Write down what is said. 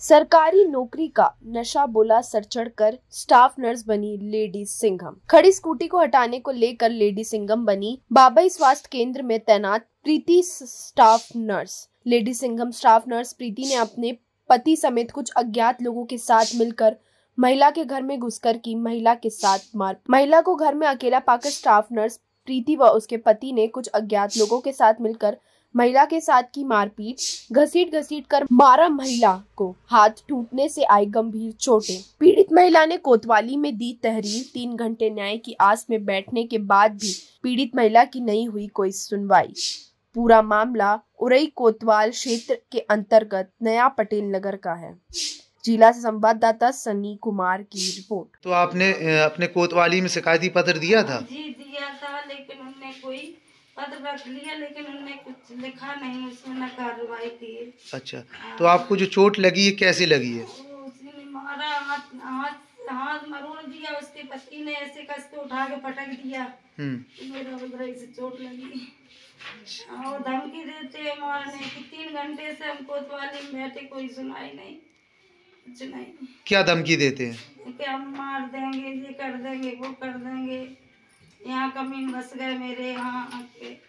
सरकारी नौकरी का नशा बोला सर चढ़कर, स्टाफ नर्स बनी लेडी सिंघम। खड़ी स्कूटी को हटाने को लेकर लेडी सिंघम बनी बाबाई स्वास्थ्य केंद्र में तैनात Preeti staff nurse. Lady Singham staff nurse Preeti ने अपने पति समेत कुछ अज्ञात लोगों के साथ मिलकर महिला के घर में घुसकर की महिला के साथ मार। महिला को घर में अकेला पाकर स्टाफ नर्स प्रीति व उसके पति ने कुछ अज्ञात लोगों के साथ मिलकर महिला के साथ की मारपीट, घसीट कर मारा महिला को, हाथ टूटने से आई गंभीर चोटें। पीड़ित महिला ने कोतवाली में दी तहरीर। 3 घंटे न्याय की आस में बैठने के बाद भी पीड़ित महिला की नहीं हुई कोई सुनवाई। पूरा मामला उरई कोतवाल क्षेत्र के अंतर्गत नया पटेल नगर का है। जिला से संवाददाता सन्नी कुमार की रिपोर्ट। तो आपने अपने कोतवाली में शिकायती पत्र दिया था? जी दिया था, लेकिन हमने कोई पत्र रख लिया, लेकिन उन्होंने कुछ लिखा नहीं, उसमें न कार्रवाई की। अच्छा, तो आपको जो चोट लगी है कैसे लगी है? उसने मारा, हाथ मरोड़ दिया, उसके पति ने ऐसे कस के उठा के पटक दिया, मेरा से चोट लगी। और धमकी देते मारने की। 3 घंटे से हम कोतवाली में बैठे, कोई सुनाई नहीं, कुछ नहीं। क्या धमकी देते हैं? कि हम मार देंगे, ये कर देंगे, वो कर देंगे, यहाँ कमीन बस गए मेरे यहाँ आके।